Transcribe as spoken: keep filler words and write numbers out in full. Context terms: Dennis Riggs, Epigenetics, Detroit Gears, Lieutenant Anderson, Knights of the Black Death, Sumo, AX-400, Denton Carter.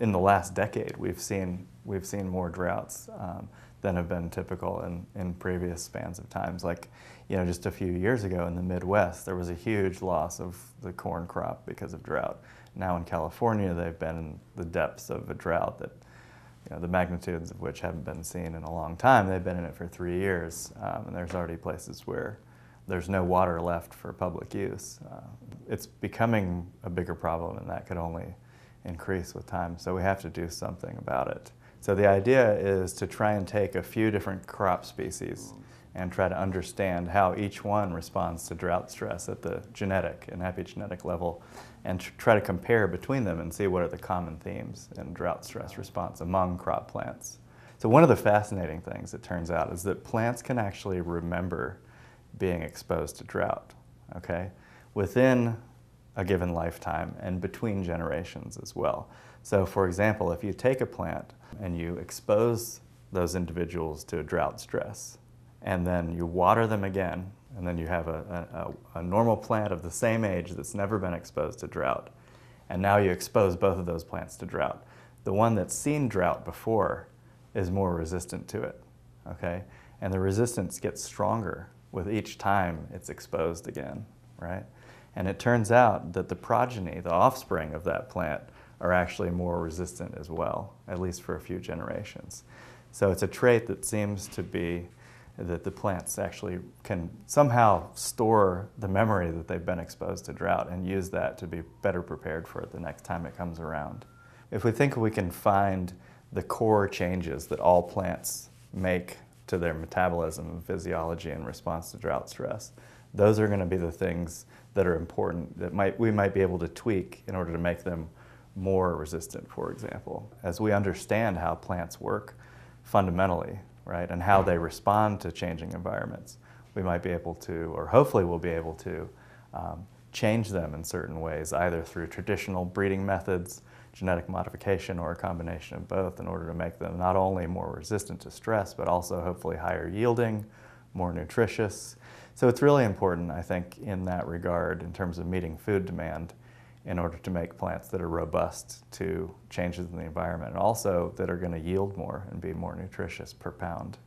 in the last decade, we've seen we've seen more droughts um, than have been typical in, in previous spans of times. Like, you know, just a few years ago in the Midwest, there was a huge loss of the corn crop because of drought. Now in California, they've been in the depths of a drought that, you know, the magnitudes of which haven't been seen in a long time. They've been in it for three years, um, and there's already places where there's no water left for public use. Uh, it's becoming a bigger problem, and that could only increase with time, so we have to do something about it. So the idea is to try and take a few different crop species and try to understand how each one responds to drought stress at the genetic and epigenetic level, and tr try to compare between them and see what are the common themes in drought stress response among crop plants. So one of the fascinating things, it turns out, is that plants can actually remember being exposed to drought, okay, within a given lifetime and between generations as well. So for example, if you take a plant and you expose those individuals to a drought stress, and then you water them again, and then you have a, a, a normal plant of the same age that's never been exposed to drought, and now you expose both of those plants to drought, the one that's seen drought before is more resistant to it, okay? And the resistance gets stronger with each time it's exposed again, right? And it turns out that the progeny, the offspring of that plant, are actually more resistant as well, at least for a few generations. So it's a trait that seems to be that the plants actually can somehow store the memory that they've been exposed to drought and use that to be better prepared for it the next time it comes around. If we think we can find the core changes that all plants make to their metabolism and physiology in response to drought stress, those are going to be the things that are important that might, we might be able to tweak in order to make them more resistant, for example. As we understand how plants work fundamentally, right, and how they respond to changing environments, we might be able to, or hopefully we'll be able to, um, change them in certain ways, either through traditional breeding methods, genetic modification, or a combination of both, in order to make them not only more resistant to stress, but also hopefully higher yielding, more nutritious. So it's really important, I think, in that regard, in terms of meeting food demand, in order to make plants that are robust to changes in the environment, and also that are going to yield more and be more nutritious per pound.